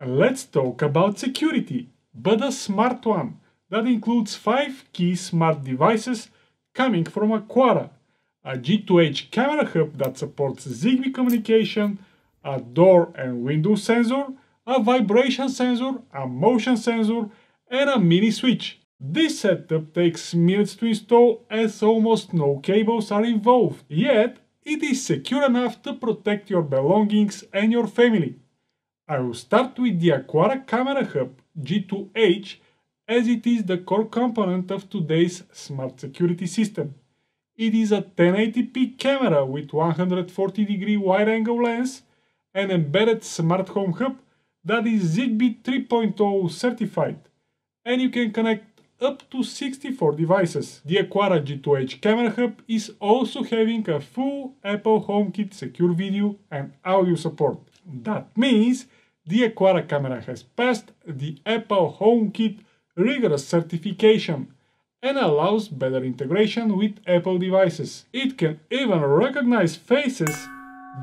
Let's talk about security, but a smart one that includes 5 key smart devices coming from Aqara, a G2H camera hub that supports Zigbee communication, a door and window sensor, a vibration sensor, a motion sensor, and a mini switch. This setup takes minutes to install as almost no cables are involved, yet it is secure enough to protect your belongings and your family. I will start with the Aqara Camera Hub G2H as it is the core component of today's smart security system. It is a 1080p camera with 140-degree wide-angle lens, an embedded smart home hub that is Zigbee 3.0 certified, and you can connect up to 64 devices. The Aqara G2H camera hub is also having a full Apple HomeKit secure video and audio support. That means the Aqara camera has passed the Apple HomeKit rigorous certification and allows better integration with Apple devices. It can even recognize faces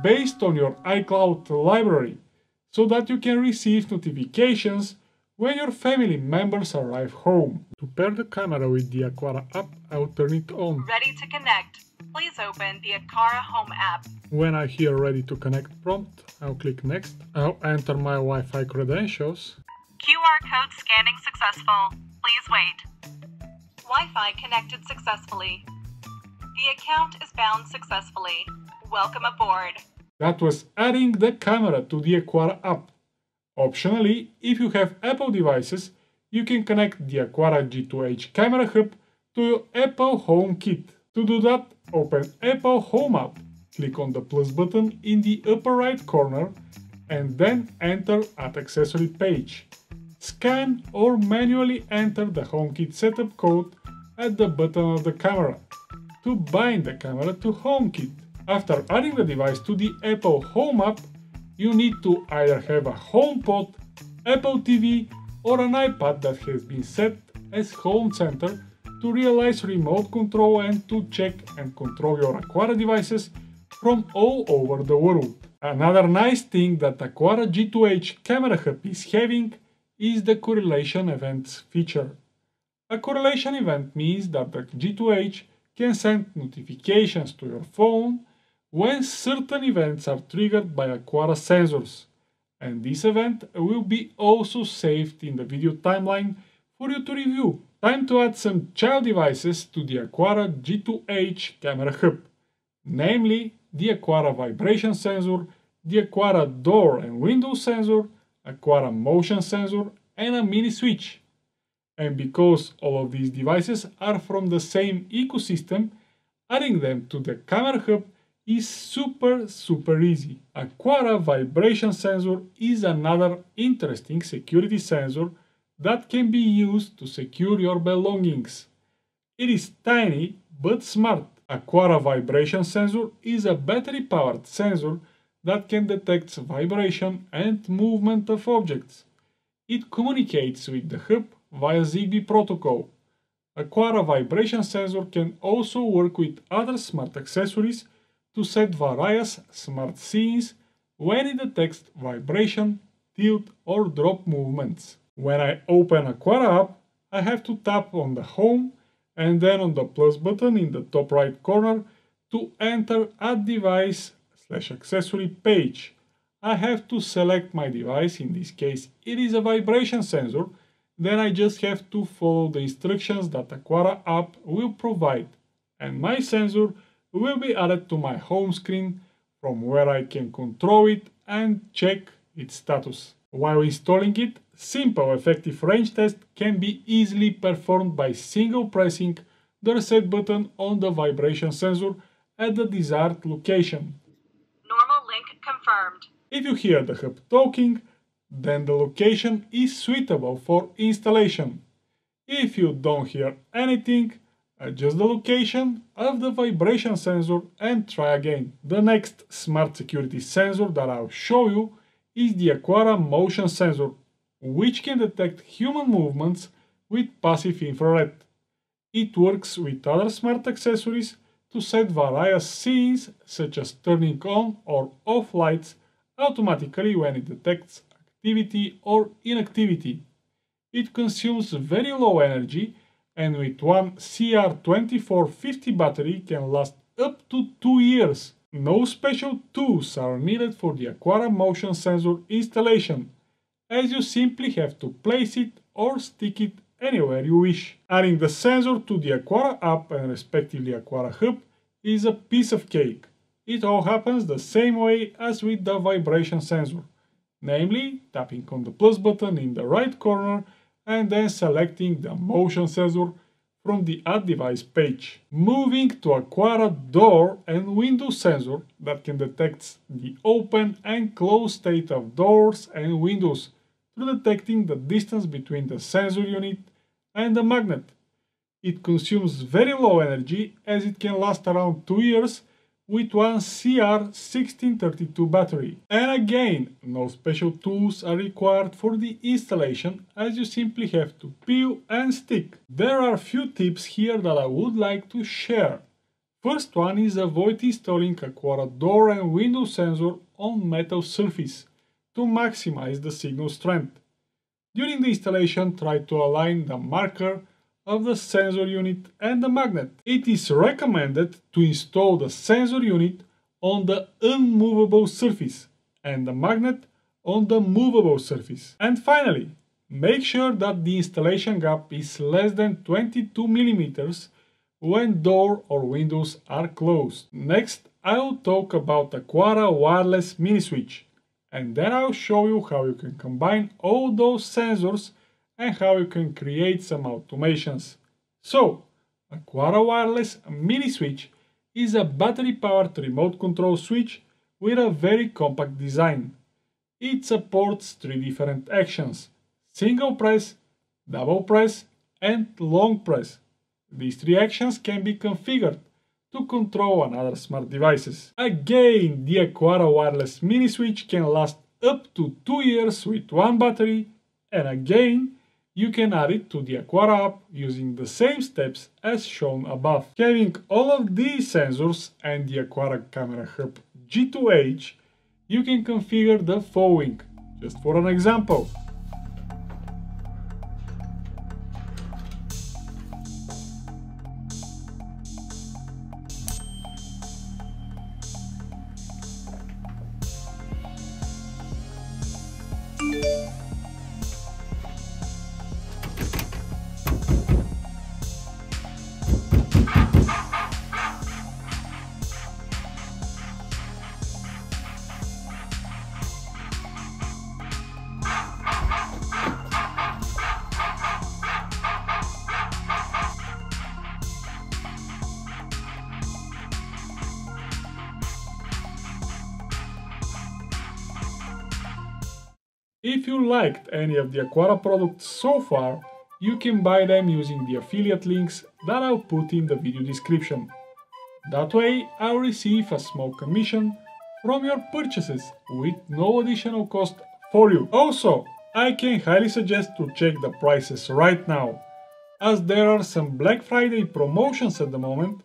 based on your iCloud library, so that you can receive notifications when your family members arrive home. To pair the camera with the Aqara app, I'll turn it on. Ready to connect. Please open the Aqara Home app. When I hear Ready to Connect prompt, I'll click Next. I'll enter my Wi-Fi credentials. QR code scanning successful. Please wait. Wi-Fi connected successfully. The account is bound successfully. Welcome aboard. That was adding the camera to the Aqara app. Optionally, if you have Apple devices, you can connect the Aqara G2H camera hub to your Apple HomeKit. To do that, open Apple Home app, click on the plus button in the upper right corner, and then enter Add Accessory page. Scan or manually enter the HomeKit setup code at the bottom of the camera to bind the camera to HomeKit. After adding the device to the Apple Home app, you need to either have a HomePod, Apple TV, or an iPad that has been set as home center to realize remote control and to check and control your Aqara devices from all over the world. Another nice thing that Aqara G2H Camera Hub is having is the correlation events feature. A correlation event means that the G2H can send notifications to your phone when certain events are triggered by Aqara sensors, and this event will be also saved in the video timeline for you to review. Time to add some child devices to the Aqara G2H camera hub, namely the Aqara vibration sensor, the Aqara door and window sensor, Aqara motion sensor, and a mini switch. And because all of these devices are from the same ecosystem, adding them to the camera hub is super easy. Aqara vibration sensor is another interesting security sensor that can be used to secure your belongings. It is tiny but smart. Aqara vibration sensor is a battery-powered sensor that can detect vibration and movement of objects. It communicates with the hub via Zigbee protocol. Aqara vibration sensor can also work with other smart accessories to set various smart scenes when it detects vibration, tilt or drop movements. When I open Aqara app, I have to tap on the Home and then on the plus button in the top right corner to enter Add Device / Accessory page. I have to select my device, in this case it is a vibration sensor, then I just have to follow the instructions that Aqara app will provide, and my sensor will be added to my home screen from where I can control it and check its status. While installing it, simple effective range test can be easily performed by single pressing the reset button on the vibration sensor at the desired location. Normal link confirmed. If you hear the hub talking, then the location is suitable for installation. If you don't hear anything, adjust the location of the vibration sensor and try again. The next smart security sensor that I'll show you is the Aqara motion sensor, which can detect human movements with passive infrared. It works with other smart accessories to set various scenes, such as turning on or off lights automatically when it detects activity or inactivity. It consumes very low energy and with one CR2450 battery can last up to 2 years. No special tools are needed for the Aqara motion sensor installation, as you simply have to place it or stick it anywhere you wish. Adding the sensor to the Aqara app and respectively Aqara Hub is a piece of cake. It all happens the same way as with the vibration sensor, namely tapping on the plus button in the right corner and then selecting the motion sensor from the Add Device page. Moving to Aqara door and window sensor that can detect the open and closed state of doors and windows through detecting the distance between the sensor unit and the magnet. It consumes very low energy as it can last around 2 years with one CR1632 battery. And again, no special tools are required for the installation as you simply have to peel and stick. There are few tips here that I would like to share. First one is avoid installing Aqara door and window sensor on metal surface to maximize the signal strength. During the installation, try to align the marker of the sensor unit and the magnet. It is recommended to install the sensor unit on the unmovable surface and the magnet on the movable surface. And finally, make sure that the installation gap is less than 22 mm when door or windows are closed. Next, I will talk about Aqara wireless mini switch, and then I'll show you how you can combine all those sensors and how you can create some automations. So, Aqara wireless mini switch is a battery-powered remote control switch with a very compact design. It supports 3 different actions: single press, double press, and long press. These 3 actions can be configured to control another smart devices. Again, the Aqara wireless mini switch can last up to 2 years with one battery, and again, you can add it to the Aqara app using the same steps as shown above. Having all of these sensors and the Aqara Camera Hub G2H, you can configure the following, just for an example. If you liked any of the Aqara products so far, you can buy them using the affiliate links that I'll put in the video description. That way, I'll receive a small commission from your purchases with no additional cost for you. Also, I can highly suggest to check the prices right now, as there are some Black Friday promotions at the moment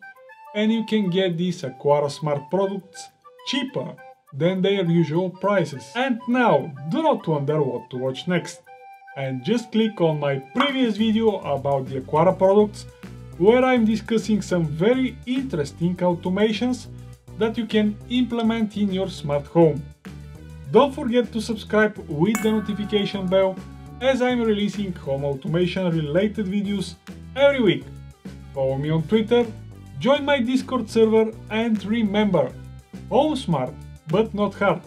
and you can get these Aqara smart products cheaper than their usual prices. And now, do not wonder what to watch next, and just click on my previous video about the Aqara products, where I'm discussing some very interesting automations that you can implement in your smart home. Don't forget to subscribe with the notification bell, as I'm releasing home automation related videos every week. Follow me on Twitter, join my Discord server, and remember, home smart but not hard.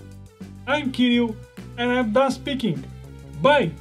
I'm Kirill, and I'm done speaking. Bye!